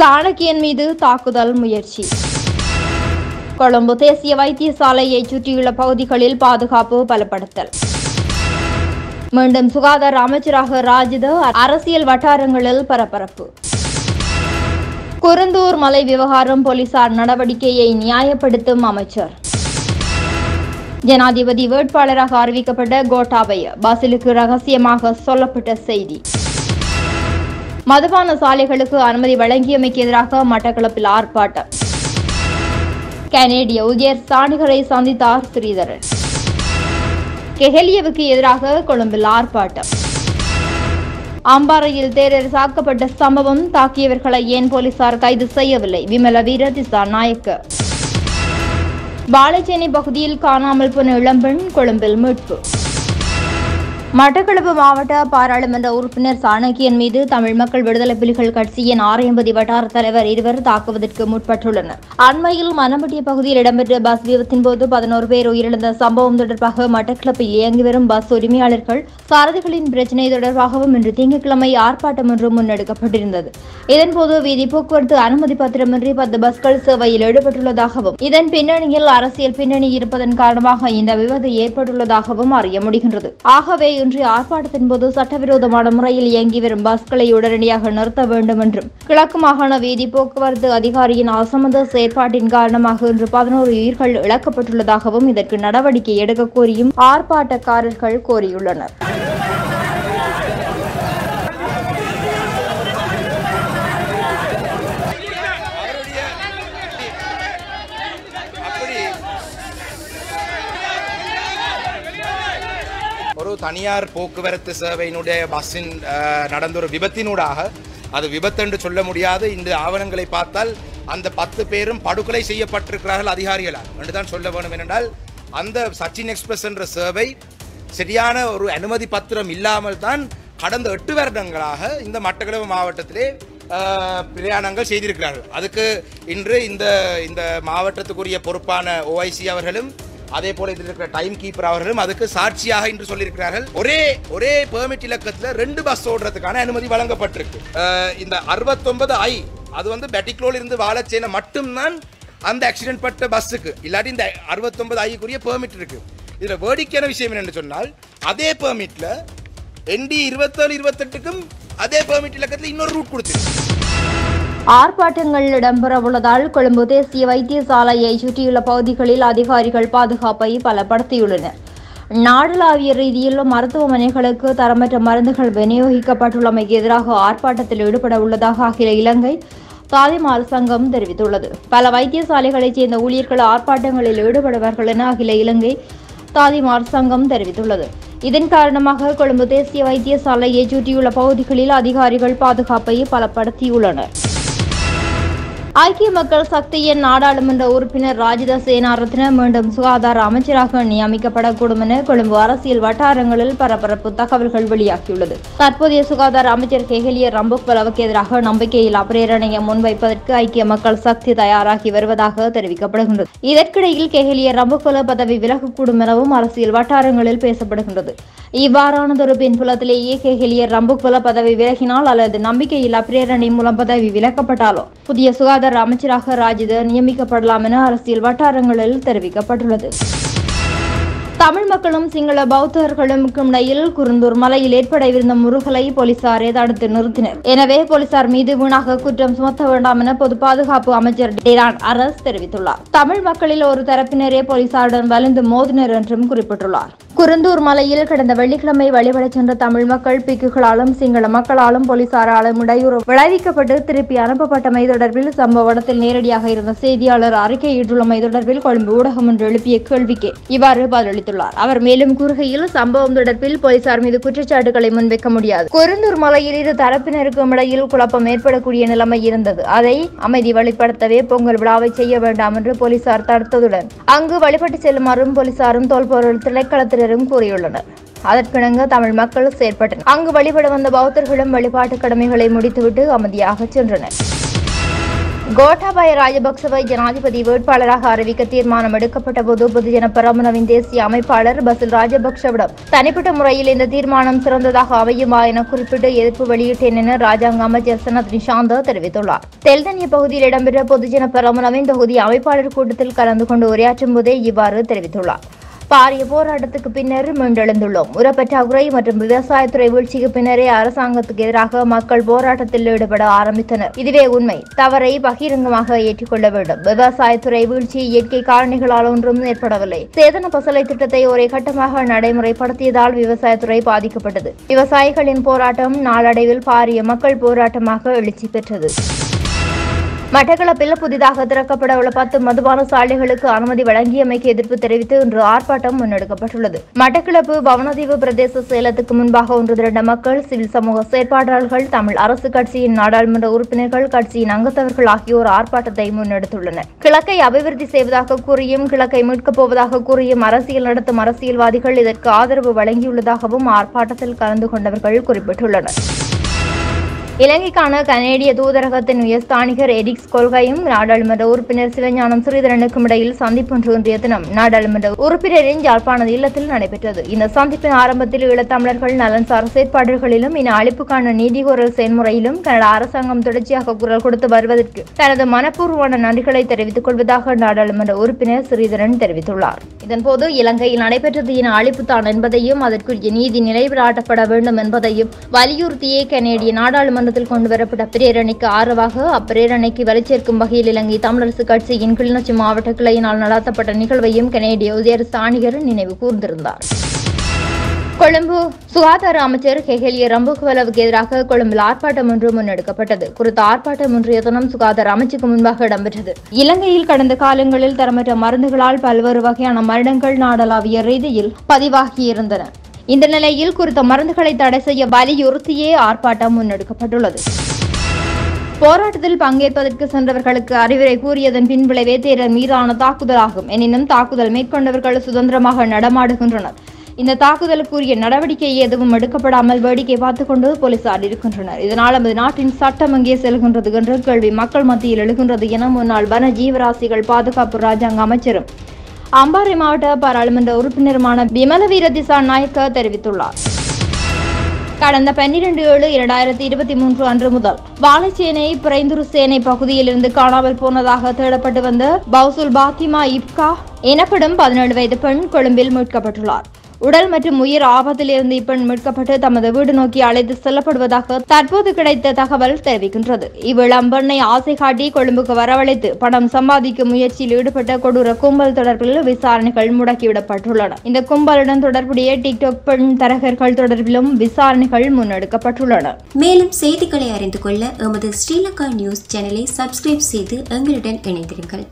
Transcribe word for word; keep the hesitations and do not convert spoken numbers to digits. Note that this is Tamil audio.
சாணக்கியன் மீது தாக்குதல் முயற்சி. கொழும்பு தேசிய வைத்தியசாலையை சுற்றியுள்ள பகுதிகளில் பாதுகாப்பு பலப்படுத்தல். மீண்டும் சுகாதார அமைச்சராக ராஜித, அரசியல் வட்டாரங்களில் பரபரப்பு. குருந்தூர் மலை விவகாரம் போலீசார் நடவடிக்கையை நியாயப்படுத்தும் அமைச்சர். ஜனாதிபதி வேட்பாளராக அறிவிக்கப்பட்ட கோட்டாபய பாசிலுக்கு ரகசியமாக சொல்லப்பட்ட செய்தி. மதுபான சாலைகளுக்கு அனுமதி வழங்கியமைக்கு எதிராக மட்டக்களப்பில் ஆர்ப்பாட்டம். கனேடிய உயர் சாணிகரை சந்தித்தார் ஸ்ரீதரன். கெஹலியவுக்கு எதிராக கொழும்பில் ஆர்ப்பாட்டம். அம்பாறையில் தேரர் தாக்கப்பட்ட சம்பவம், தாக்கியவர்களை ஏன் போலீசார் கைது செய்யவில்லை? விமல வீரதிசா நாயக்க. பாலைச்சேனை பகுதியில் காணாமல் போன இளம்பெண் கொழும்பில் மீட்பு. மட்டக்களப்பு மாவட்ட பாராளுமன்ற உறுப்பினர் சாணக்கியன் மீது தமிழ் மக்கள் விடுதலை புலிகள் கட்சியின் ஆரையம்பதி வட்டார தலைவர் இருவர் தாக்குவதற்கு முற்பட்டுள்ளனர். அண்மையில் மனம்பட்டிய பகுதியில் இடம்பெற்ற பஸ் விபத்தின் போது பதினோரு பேர் உயிரிழந்த சம்பவம் தொடர்பாக மட்டக்களப்பில் இயங்கி வரும் பஸ் உரிமையாளர்கள் சாரதிகளின் பிரச்சினை தொடர்பாகவும் இன்று திங்கட்கிழமை ஆர்ப்பாட்டம் ஒன்று முன்னெடுக்கப்பட்டிருந்தது. இதன்போது வீதி போக்குவரத்து அனுமதி பத்திரமின்றி பத்து பஸ்கள் சேவையில் ஈடுபட்டுள்ளதாகவும், இதன் பின்னணியில் அரசியல் பின்னணி இருப்பதன் காரணமாக இந்த விபத்து ஏற்பட்டுள்ளதாகவும் அறிய முடிகின்றது. ஆகவே இன்றைய ஆர்ப்பாட்டத்தின் போது சட்டவிரோதமான முறையில் இயங்கி வரும் பஸ்களை உடனடியாக நிறுத்த வேண்டும் என்றும், கிழக்கு மாகாண வீதி போக்குவரத்து அதிகாரியின் அசமந்த செயற்பாட்டின் காரணமாக இன்று பதினோரு உயிர்கள் இழக்கப்பட்டுள்ளதாகவும், இதற்கு நடவடிக்கை எடுக்க கோரியும் ஆர்ப்பாட்டக்காரர்கள் கோரியுள்ளனர். ஒரு தனியார் போக்குவரத்து சேவையினுடைய பஸ்ஸின் நடந்த ஒரு விபத்தினூடாக, அது விபத்தென்று சொல்ல முடியாது. இந்த ஆவணங்களை பார்த்தால் அந்த பத்து பேரும் படுகொலை செய்யப்பட்டிருக்கிறார்கள் அதிகாரிகளால் என்று தான் சொல்ல வேண்டும். என்றால் அந்த சச்சின் எக்ஸ்பிரஸ் என்ற சேவை சரியான ஒரு அனுமதி பத்திரம் இல்லாமல் தான் கடந்த எட்டு வருடங்களாக இந்த மட்டக்களப்பு மாவட்டத்திலே பிரயாணங்கள் செய்திருக்கிறார்கள். அதுக்கு இன்று இந்த இந்த மாவட்டத்துக்குரிய பொறுப்பான ஓஐசி அவர்களும், அதே போல இதில் இருக்கிற டைம் கீப்பர் அவர்களும் அதுக்கு சாட்சியாக இன்று சொல்லியிருக்கிறார்கள். ஒரே ஒரே பெர்மிட் இலக்கத்தில் ரெண்டு பஸ் ஓடுறதுக்கான அனுமதி வழங்கப்பட்டிருக்கு. இந்த அறுபத்தொன்பது ஐ அது வந்து பெட்டிக்ளோல இருந்து வாழைச்சேனை மட்டும்தான் அந்த ஆக்சிடென்ட் பட்ட பஸ்ஸுக்கு, இல்லாட்டி இந்த அறுபத்தொன்பது ஐக்குரிய பெர்மிட் இருக்கு. இதில் வேடிக்கையான விஷயம் என்னென்னு சொன்னால், அதே பெர்மிட்ல என்டி இருபத்தேழு இருபத்தெட்டுக்கும் அதே பெர்மிட் இலக்கத்தில் இன்னொரு ரூட் கொடுத்துருக்கு. ஆர்ப்பாட்டங்கள் இடம்பெற உள்ளதால் கொழும்பு தேசிய வைத்தியசாலையை சுற்றியுள்ள பகுதிகளில் அதிகாரிகள் பாதுகாப்பை பலப்படுத்தியுள்ளனர். நாடளாவிய ரீதியில் மருத்துவமனைகளுக்கு தரமற்ற மருந்துகள் விநியோகிக்கப்பட்டுள்ளமைக்கு எதிராக ஆர்ப்பாட்டத்தில் ஈடுபட உள்ளதாக அகில இலங்கை தாதிமார் சங்கம் தெரிவித்துள்ளது. பல வைத்தியசாலைகளைச் சேர்ந்த ஊழியர்கள் ஆர்ப்பாட்டங்களில் ஈடுபடுவார்கள் என அகில இலங்கை தாதிமார் சங்கம் தெரிவித்துள்ளது. இதன் காரணமாக கொழும்பு தேசிய வைத்தியசாலையை சுற்றியுள்ள பகுதிகளில் அதிகாரிகள் பாதுகாப்பை பலப்படுத்தியுள்ளனர். ஐக்கிய மக்கள் சக்தியின் நாடாளுமன்ற உறுப்பினர் ராஜித சேனாரத்ன மீண்டும் சுகாதார அமைச்சராக நியமிக்கப்படக்கூடும் என கொழும்பு அரசியல் வட்டாரங்களில் பரபரப்பு தகவல்கள் வெளியாகியுள்ளது. தற்போதைய சுகாதார அமைச்சர் கெஹலிய ரம்புக்வெலவுக்கு எதிராக நம்பிக்கையில்லா பிரேரணையை முன்வைப்பதற்கு ஐக்கிய மக்கள் சக்தி தயாராகி வருவதாக தெரிவிக்கப்படுகின்றது. இதற்கிடையில் கெஹலிய ரம்புக்வெல பதவி விலகக்கூடும் எனவும் அரசியல் வட்டாரங்களில் பேசப்படுகின்றது. இவ்வாறானதொரு பின்புலத்திலேயே கெஹலிய ரம்புக்வெல பதவி விலகினால் அல்லது நம்பிக்கையில்லா பிரேரணை மூலம் பதவி விலக்கப்பட்டாலோ புதிய சுகாதார அமைச்சராக ராஜித நியமிக்கப்படலாம் என அரசியல் வட்டாரங்களில் தெரிவிக்கப்பட்டுள்ளது. தமிழ் மக்களும் சிங்கள பௌத்தர்களுக்கும் இடையில் குருந்தூர் மலையில் ஏற்படவிருந்த முருகலை போலீசாரை தடுத்து நிறுத்தினர். எனவே போலீசார் மீது வீணாக குற்றம் சுமத்த வேண்டாம் என பொது பாதுகாப்பு அமைச்சர் டேரான் அரஸ் தெரிவித்துள்ளார். தமிழ் மக்களில் ஒரு தரப்பினரே போலீசாருடன் வலிந்து மோதினர் என்றும் குறிப்பிட்டுள்ளார். குருந்தூர் மலையில் கடந்த வெள்ளிக்கிழமை வழிபடச் சென்ற தமிழ் மக்கள் பிக்குகளாலும் சிங்கள மக்களாலும் போலீசாராலும் இடையூறு விளைவிக்கப்பட்டு திருப்பி அனுப்பப்பட்டமை தொடர்பில் சம்பவ இடத்தில் நேரடியாக இருந்த செய்தியாளர் அறிக்கையிட்டுள்ளமை தொடர்பில் கொழும்பு ஊடகம் ஒன்று எழுப்பிய கேள்விக்கு இவ்வாறு பதிலளித்துள்ளார். அவர் மேலும் கூறுகையில், சம்பவம் தொடர்பில் போலீசார் மீது குற்றச்சாட்டுகளை முன்வைக்க முடியாது. குருந்தூர் மலையில் இரு தரப்பினருக்கும் இடையில் குழப்பம் ஏற்படக்கூடிய நிலைமை இருந்தது. அதை அமைதி வெளிப்படுத்தவே பொங்கல் விழாவை செய்ய வேண்டாம் என்று போலீசார் தடுத்ததுடன் அங்கு வழிபட்டு செல்லுமாறும் போலீசாரும் தோல்பொருள் திணைக்களத்தினர் கூறியுள்ளனர். அதற்கிணங்க தமிழ் மக்கள் செயற்பட்டனர். அங்கு வழிபட வந்த பௌத்தர்களும் வழிபாட்டு கடமைகளை முடித்துவிட்டு அமைதியாக சென்றனர். கோட்டாபய ராஜபக்சவை ஜனாதிபதி வேட்பாளராக அறிவிக்க தீர்மானம் எடுக்கப்பட்டபோது பொதுஜன பெரமுனவின் தேசிய அமைப்பாளர் பசில் ராஜபக்சவிடம் தனிப்பட்ட முறையில் இந்த தீர்மானம் சிறந்ததாக அமையுமா என குறிப்பிட்டு எதிர்ப்பு வெளியிட்டேன் என ராஜாங்க அமைச்சர் சனத் நிஷாந்த தெரிவித்துள்ளார். தெல்தனிய பகுதியில் இடம்பெற்ற பொதுஜன பெரமுனவின் தொகுதி அமைப்பாளர் கூட்டத்தில் கலந்து கொண்டு உரையாற்றும் போதே இவ்வாறு தெரிவித்துள்ளார். பாரிய போராட்டத்துக்கு பின்னர் மீண்டெழுந்துள்ளோம். உரப்பற்றாக்குறை மற்றும் விவசாயத்துறை வீழ்ச்சிக்கு பின்னரே அரசாங்கத்துக்கு எதிராக மக்கள் போராட்டத்தில் ஈடுபட ஆரம்பித்தனர். இதுவே உண்மை. தவறை பகிரங்கமாக ஏற்றுக்கொள்ள வேண்டும். விவசாயத்துறை வீழ்ச்சி இயற்கை காரணிகளால் ஒன்றும் ஏற்படவில்லை. சேதன பசலை திட்டத்தை ஒரே கட்டமாக நடைமுறைப்படுத்தியதால் விவசாயத்துறை பாதிக்கப்பட்டது. விவசாயிகளின் போராட்டம் நாளடைவில் பாரிய மக்கள் போராட்டமாக எழுச்சி பெற்றது. மட்டக்களப்பில் புதிதாக திறக்கப்பட உள்ள பத்து மதுபான சாலைகளுக்கு அனுமதி வழங்கியமைக்கு எதிர்ப்பு தெரிவித்து இன்று ஆர்ப்பாட்டம் முன்னெடுக்கப்பட்டுள்ளது. மட்டக்களப்பு பவனதீவு பிரதேச செயலத்துக்கு முன்பாக ஒன்று திரண்ட மக்கள், சிவில் சமூக செயற்பாட்டாளர்கள், தமிழ் அரசு கட்சியின் நாடாளுமன்ற உறுப்பினர்கள், கட்சியின் அங்கத்தவர்கள் ஆகியோர் ஆர்ப்பாட்டத்தை முன்னெடுத்துள்ளனர். கிழக்கை அபிவிருத்தி செய்வதாக கூறியும் கிழக்கை மீட்கப் போவதாக கூறியும் அரசியல் நடத்தும் அரசியல்வாதிகள் இதற்கு ஆதரவு வழங்கியுள்ளதாகவும் ஆர்ப்பாட்டத்தில் கலந்து கொண்டவர்கள் குறிப்பிட்டுள்ளனர். இலங்கைக்கான கனேடிய தூதரகத்தின் உயர்ஸ்தானிகர் எடிக்ஸ் கொள்கையும் நாடாளுமன்ற உறுப்பினர் சிவஞானம் ஸ்ரீதரனுக்கும் இடையில் சந்திப்பு ஒன்று இன்றைய தினம் நாடாளுமன்ற உறுப்பினரின் யாழ்ப்பாண இல்லத்தில் நடைபெற்றது. இந்த சந்திப்பின் ஆரம்பத்தில் ஈழத்தமிழர்கள் நலன்சார் செயற்பாடுகளிலும் இன அழிப்புக்கான நீதிகோரல் செயல்முறையிலும் கனடா அரசாங்கம் தொடர்ச்சியாக குரல் கொடுத்து வருவதற்கு தனது மனப்பூர்வமான நன்றிகளை தெரிவித்துக் கொள்வதாக நாடாளுமன்ற உறுப்பினர் ஸ்ரீதரன் தெரிவித்துள்ளார். இதன்போது இலங்கையில் நடைபெற்றது இன அழிப்புத்தான் என்பதையும் அதற்குரிய நீதி நிலைநாட்டப்பட வேண்டும் என்பதையும் வலியுறுத்தியே கனேடிய நாடாளுமன்ற கொண்டுவரப்பட்ட பிரேரணைக்கு ஆதரவாக அப்பிரேரணைக்கு வலுச்சேர்க்கும் வகையில் இலங்கை தமிழரசு கட்சியின் கிளிநொச்சி மாவட்ட கிளையினால் நடத்தப்பட்ட நிகழ்வையும் கனேடிய உயர்ஸ்தானிகர் நினைவு கூர்ந்திருந்தார். கொழும்பு சுகாதார அமைச்சர் ஹெஹெலிய ரம்புகவலவுக்கு எதிராக கொழும்பில் ஆர்ப்பாட்டம் ஒன்று முன்னெடுக்கப்பட்டது. குறித்த ஆர்ப்பாட்டம் ஒன்றைய தினம் சுகாதார அமைச்சுக்கு முன்பாக இடம்பெற்றது. இலங்கையில் கடந்த காலங்களில் தரமற்ற மருந்துகளால் பல்வேறு வகையான மரணங்கள் நாடளாவிய ரீதியில் பதிவாகியிருந்தன. இந்த நிலையில் குறித்த மருந்துகளை தடை செய்ய வலியுறுத்தியே ஆர்ப்பாட்டம் முன்னெடுக்கப்பட்டுள்ளது. போராட்டத்தில் பங்கேற்பதற்கு சென்றவர்களுக்கு அறிவுரை கூறியதன் பின்விளைவே தேரர் மீதான தாக்குதலாகும். எனினும் தாக்குதல் மேற்கொண்டவர்கள் சுதந்திரமாக நடமாடுகின்றனர். இந்த தாக்குதலுக்குரிய நடவடிக்கை எதுவும் எடுக்கப்படாமல் வேடிக்கை பார்த்துக் கொண்டு போலீசார் இருக்கின்றனர். இதனால் நமது நாட்டின் சட்டம் அங்கே செல்கின்றது என்ற கேள்வி மக்கள் மத்தியில் எழுகின்றது என முன்னாள் வன ஜீவராசிகள் பாதுகாப்பு ராஜாங்க அமைச்சரும் அம்பாறை மாவட்ட பாராளுமன்ற உறுப்பினருமான விமலவீர திசாநாயக்க தெரிவித்துள்ளார். கடந்த பன்னிரண்டு ஏழு இரண்டாயிரத்தி இருபத்தி மூன்று அன்று முதல் வாழைச்சேனை பிறைந்துரு சேனை பகுதியிலிருந்து காணாமல் போனதாக தேடப்பட்டு வந்த பவுசுல் பாத்திமா இப்கா எனப்படும் பதினேழு வயது பெண் கொழும்பில் மீட்கப்பட்டுள்ளார். உடல் மற்றும் உயிர் ஆபத்தில் இருந்து இப்பெண் மீட்கப்பட்டு தமது வீடு நோக்கி அழைத்து செல்லப்படுவதாக தற்போது கிடைத்த தகவல் தெரிவிக்கின்றது. இவ்விளம் பெண்ணை ஆசை காட்டி கொழும்புக்கு வரவழைத்து பணம் சம்பாதிக்கும் முயற்சியில் ஈடுபட்ட கொடூர கும்பல் தொடர்பில் விசாரணைகள் முடக்கிவிடப்பட்டுள்ளன. இந்த கும்பலுடன் தொடர்புடைய டிக்டாக் பெண் தரகர்கள் தொடர்பிலும் விசாரணைகள் முன்னெடுக்கப்பட்டுள்ளன. மேலும் செய்திகளை அறிந்து கொள்ள எமது ஸ்ரீலங்கா நியூஸ் சேனலை சப்ஸ்கிரைப் செய்து எங்களுடன் இணைந்திருங்கள்.